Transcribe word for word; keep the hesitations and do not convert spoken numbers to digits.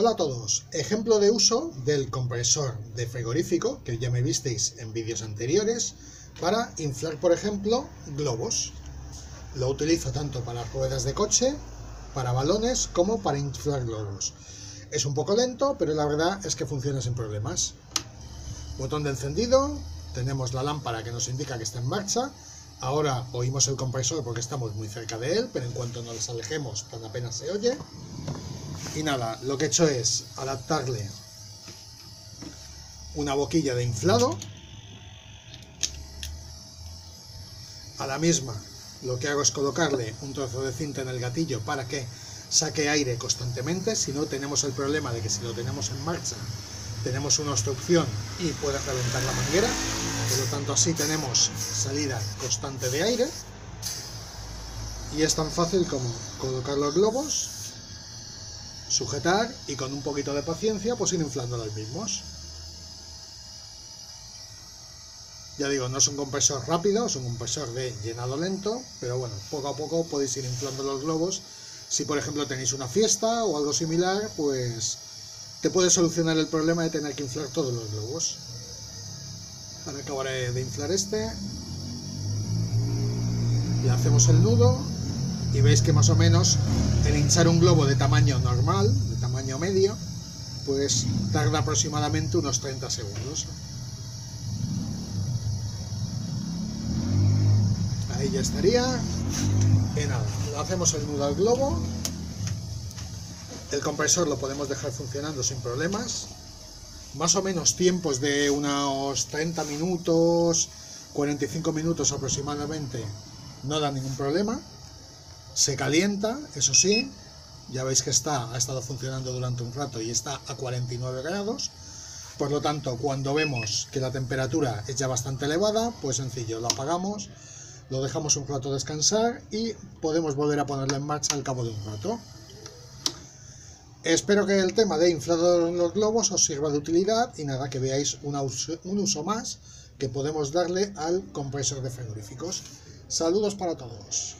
Hola a todos, ejemplo de uso del compresor de frigorífico que ya me visteis en vídeos anteriores para inflar, por ejemplo, globos. Lo utilizo tanto para ruedas de coche, para balones como para inflar globos. Es un poco lento, pero la verdad es que funciona sin problemas. Botón de encendido, tenemos la lámpara que nos indica que está en marcha. Ahora oímos el compresor porque estamos muy cerca de él, pero en cuanto nos alejemos tan apenas se oye. Y nada, lo que he hecho es adaptarle una boquilla de inflado. A la misma lo que hago es colocarle un trozo de cinta en el gatillo para que saque aire constantemente, si no tenemos el problema de que si lo tenemos en marcha tenemos una obstrucción y puede reventar la manguera, por lo tanto así tenemos salida constante de aire. Y es tan fácil como colocar los globos, sujetar y con un poquito de paciencia pues ir inflando los mismos. Ya digo, no es un compresor rápido, es un compresor de llenado lento, pero bueno, poco a poco podéis ir inflando los globos. Si por ejemplo tenéis una fiesta o algo similar, pues te puede solucionar el problema de tener que inflar todos los globos. Ahora acabaré de inflar este, le hacemos el nudo. Y veis que más o menos el hinchar un globo de tamaño normal, de tamaño medio, pues tarda aproximadamente unos treinta segundos. Ahí ya estaría. Y nada, le hacemos el nudo al globo. El compresor lo podemos dejar funcionando sin problemas. Más o menos tiempos de unos treinta minutos, cuarenta y cinco minutos aproximadamente, no da ningún problema. Se calienta, eso sí, ya veis que está, ha estado funcionando durante un rato y está a cuarenta y nueve grados, por lo tanto cuando vemos que la temperatura es ya bastante elevada, pues sencillo, lo apagamos, lo dejamos un rato descansar y podemos volver a ponerlo en marcha al cabo de un rato. Espero que el tema de inflar los globos os sirva de utilidad y nada, que veáis un uso, un uso más que podemos darle al compresor de frigoríficos. Saludos para todos.